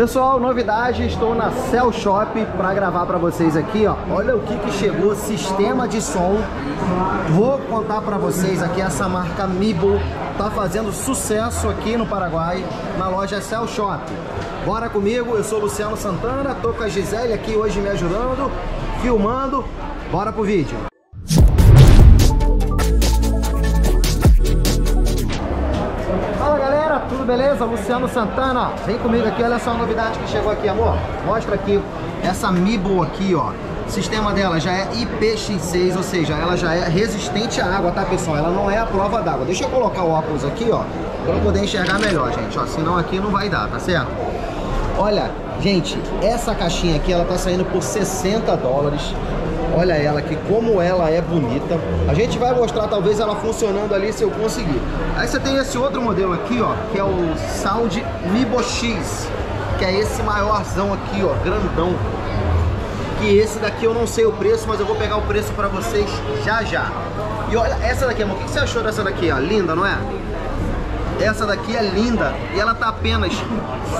Pessoal, novidade, estou na Cell Shop para gravar para vocês aqui, ó. Olha o que chegou, sistema de som. Vou contar para vocês aqui, essa marca Mibo tá fazendo sucesso aqui no Paraguai, na loja Cell Shop. Bora comigo, eu sou o Luciano Santana, tô com a Gisele aqui hoje me ajudando, filmando. Bora pro vídeo. Tudo beleza? Luciano Santana, vem comigo aqui, olha só a novidade que chegou aqui, amor. Mostra aqui, essa Mibo aqui, ó. O sistema dela já é IPX6, ou seja, ela já é resistente à água, tá, pessoal? Ela não é à prova d'água. Deixa eu colocar o óculos aqui, ó, pra eu poder enxergar melhor, gente, ó. Senão aqui não vai dar, tá certo? Olha, gente, essa caixinha aqui, ela tá saindo por 60 dólares. Olha ela aqui, como ela é bonita. A gente vai mostrar talvez ela funcionando ali se eu conseguir. Aí você tem esse outro modelo aqui, ó, que é o Sound Mibox X, que é esse maiorzão aqui, ó, grandão. Que esse daqui eu não sei o preço, mas eu vou pegar o preço pra vocês já já. E olha essa daqui, amor, o que você achou dessa daqui, ó? Linda, não é? Essa daqui é linda e ela tá apenas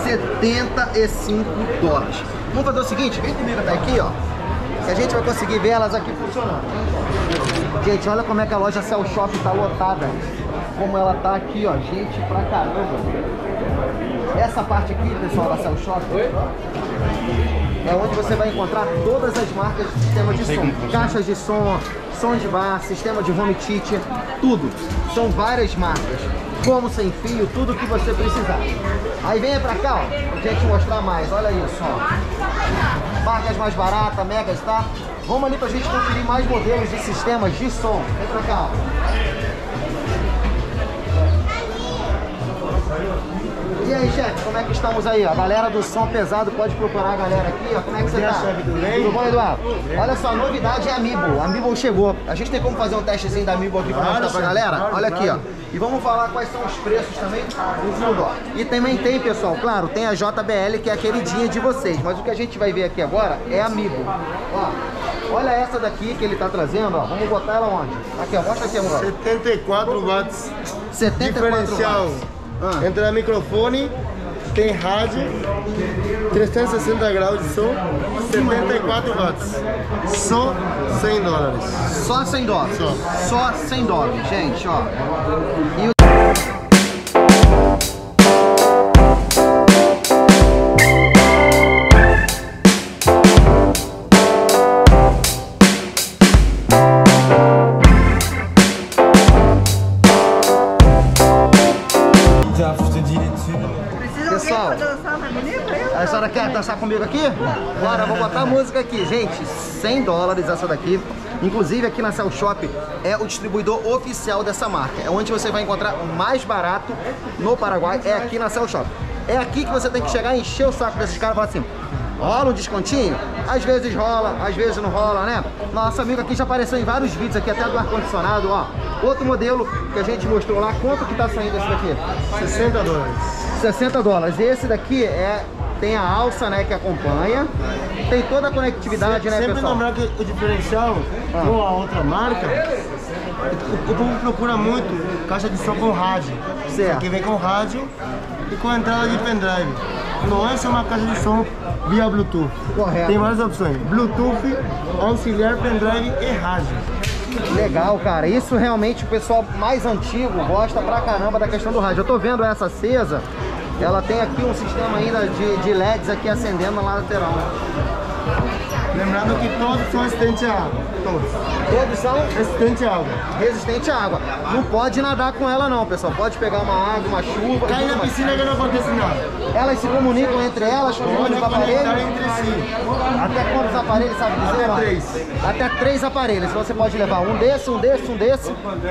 75 dólares. Vamos fazer o seguinte, vem comigo até aqui, ó, que a gente vai conseguir ver elas aqui funcionando. Gente, olha como é que a loja Cell Shop tá lotada. Como ela tá aqui, ó, gente pra caramba. Essa parte aqui, pessoal, da Cell Shop é onde você vai encontrar todas as marcas de sistema de som. Caixas de som de bar, sistema de home theater, tudo. São várias marcas. Como sem fio, tudo que você precisar. Aí venha pra cá, ó, pra gente mostrar mais, olha isso, ó. Marcas mais baratas, megas, tá? Vamos ali pra gente conferir mais modelos de sistemas de som. Vem pra cá, ó. E aí, chefe, como é que estamos aí, ó? A galera do som pesado, pode procurar a galera aqui, ó. Como é que você tá? Tudo bom, Eduardo? Olha só, a novidade é a Mibo. A Mibo chegou. A gente tem como fazer um testezinho da Mibo aqui pra mostrar pra galera? Olha aqui, ó. E vamos falar quais são os preços também do fundo. E também tem, pessoal, claro, tem a JBL, que é a queridinha de vocês. Mas o que a gente vai ver aqui agora é a Mibo. Ó, olha essa daqui que ele tá trazendo, ó. Vamos botar ela onde? Aqui, ó. Mostra aqui agora. 74 watts. 74 diferencial. Watts. Ah. Entra microfone, tem rádio, 360 graus de som, 74 watts. Só 100 dólares. Só 100 dólares. Só 100 dólares, gente, ó. E o... Pessoal, a senhora quer dançar comigo aqui? Bora, vou botar a música aqui. Gente, 100 dólares essa daqui. Inclusive aqui na Cell Shop é o distribuidor oficial dessa marca. É onde você vai encontrar mais barato no Paraguai, é aqui na Cell Shop. É aqui que você tem que chegar e encher o saco desses caras e falar assim, rola um descontinho? Às vezes rola, às vezes não rola, né? Nosso amigo aqui já apareceu em vários vídeos aqui, até do ar-condicionado, ó. Outro modelo que a gente mostrou lá, quanto que tá saindo esse daqui? 60 dólares. 60 dólares. Esse daqui é... tem a alça, né, que acompanha. Tem toda a conectividade, né, pessoal? Sempre lembrar que o diferencial com a outra marca, o povo procura muito caixa de som com rádio. Certo. Que vem com rádio e com a entrada de pendrive. Não é só uma caixa de som via Bluetooth. Correto. Tem várias opções. Bluetooth, auxiliar, pendrive e rádio. Legal, cara. Isso realmente o pessoal mais antigo gosta pra caramba da questão do rádio. Eu tô vendo essa acesa, ela tem aqui um sistema ainda de LEDs aqui acendendo na lateral. Lembrando que todos são resistentes à água. Todos são resistentes à água. Resistente à água. Não pode nadar com ela não, pessoal. Pode pegar uma água, uma chuva. Cai na piscina que não acontece nada. Elas se comunicam entre elas, comunicam os aparelhos. Entre si. Até quantos aparelhos, sabe dizer? Até 3. Até 3 aparelhos. Você pode levar um desse,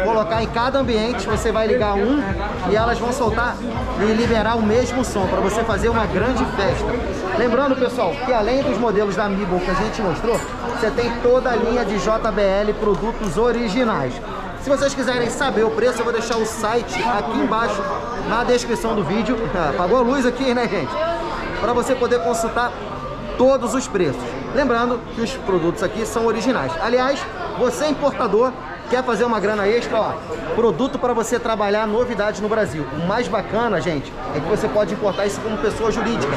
colocar em cada ambiente, você vai ligar um e elas vão soltar e liberar o mesmo som, para você fazer uma grande festa. Lembrando, pessoal, que além dos modelos da Mibo que a gente mostrou, você tem toda a linha de JBL, produtos originais. Se vocês quiserem saber o preço, eu vou deixar o site aqui embaixo na descrição do vídeo. Apagou a luz aqui, né, gente? Para você poder consultar todos os preços. Lembrando que os produtos aqui são originais. Aliás, você é importador, Quer fazer uma grana extra? Ó, produto para você trabalhar, novidade no Brasil. O mais bacana, gente, é que você pode importar isso como pessoa jurídica.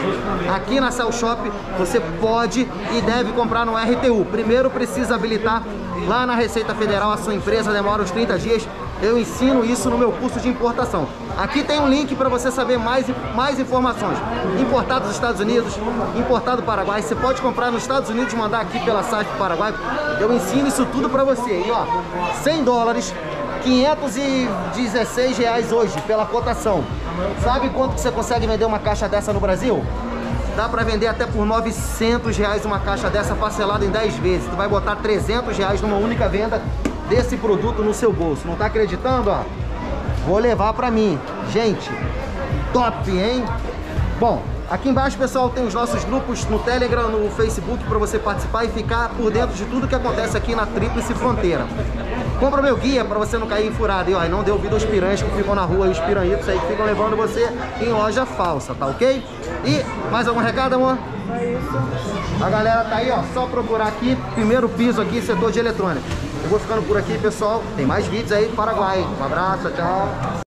Aqui na Cell Shop, você pode e deve comprar no RTU. Primeiro precisa habilitar lá na Receita Federal a sua empresa, demora uns 30 dias. Eu ensino isso no meu curso de importação. Aqui tem um link para você saber mais informações. Importado dos Estados Unidos, importado do Paraguai. Você pode comprar nos Estados Unidos, mandar aqui pela SAF do Paraguai. Eu ensino isso tudo para você. E ó, 100 dólares, R$516 hoje pela cotação. Sabe quanto que você consegue vender uma caixa dessa no Brasil? Dá para vender até por R$900 uma caixa dessa parcelada em 10 vezes. Tu vai botar R$300 numa única venda desse produto no seu bolso. Não tá acreditando? Ó, vou levar pra mim. Gente, top, hein? Bom, aqui embaixo, pessoal, tem os nossos grupos no Telegram, no Facebook, pra você participar e ficar por dentro de tudo que acontece aqui na Tríplice Fronteira. Compra meu guia pra você não cair em furada. E ó, não dê ouvido aos piranhas que ficam na rua, e os piranhitos aí que ficam levando você em loja falsa, tá ok? E mais algum recado, amor? É isso. A galera tá aí, ó, só procurar aqui, primeiro piso aqui, setor de eletrônica. Eu vou ficando por aqui, pessoal. Tem mais vídeos aí do Paraguai. Um abraço, tchau.